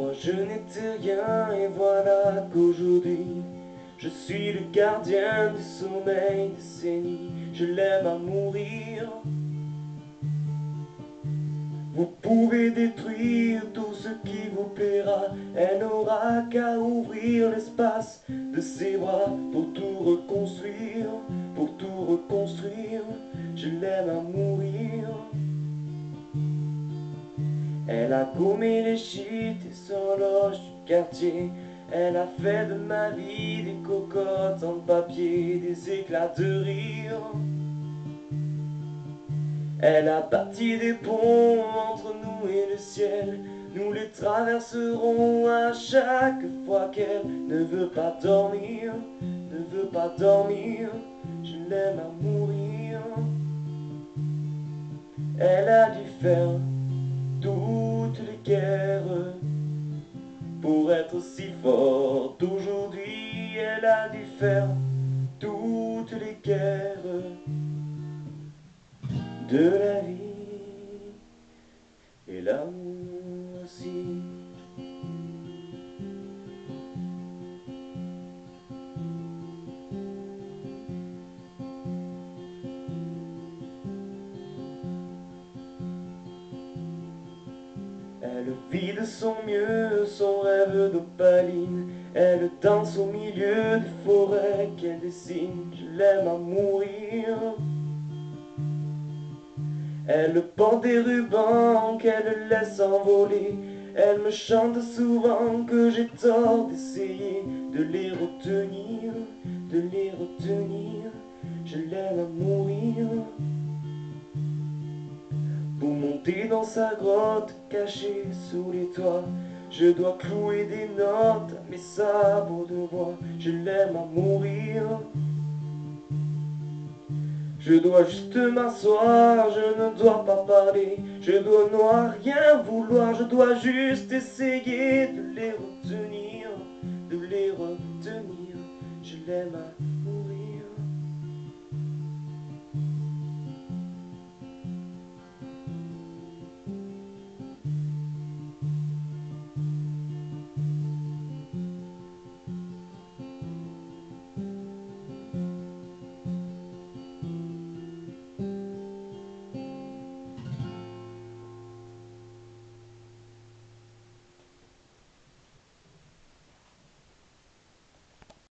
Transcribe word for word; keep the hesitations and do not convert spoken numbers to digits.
Moi je n'étais rien et voilà qu'aujourd'hui je suis le gardien du sommeil de ces nuits. Je l'aime à mourir. Vous pouvez détruire tout ce qui vous plaira, elle n'aura qu'à ouvrir l'espace de ses bras pour tout reconstruire, pour tout reconstruire. Je l'aime à mourir. Elle a gommé les gîtes et son loge du quartier. Elle a fait de ma vie des cocottes en papier, des éclats de rire. Elle a bâti des ponts entre nous et le ciel. Nous les traverserons à chaque fois qu'elle ne veut pas dormir, ne veut pas dormir. Je l'aime à mourir. Elle a dû faire toutes les guerres pour être si forte aujourd'hui. Elle a dû faire toutes les guerres de la vie et l'amour aussi. Elle vit de son mieux son rêve d'opaline. Elle danse au milieu des forêts qu'elle dessine. Je l'aime à mourir. Elle pend des rubans qu'elle laisse envoler. Elle me chante souvent que j'ai tort d'essayer de les retenir, de les retenir. Je l'aime à mourir. Pour monter dans sa grotte cachée sous les toits, je dois clouer des notes à mes sabots de bois. Je l'aime à mourir. Je dois juste m'asseoir, je ne dois pas parler, je dois non rien vouloir, je dois juste essayer de les retrouver.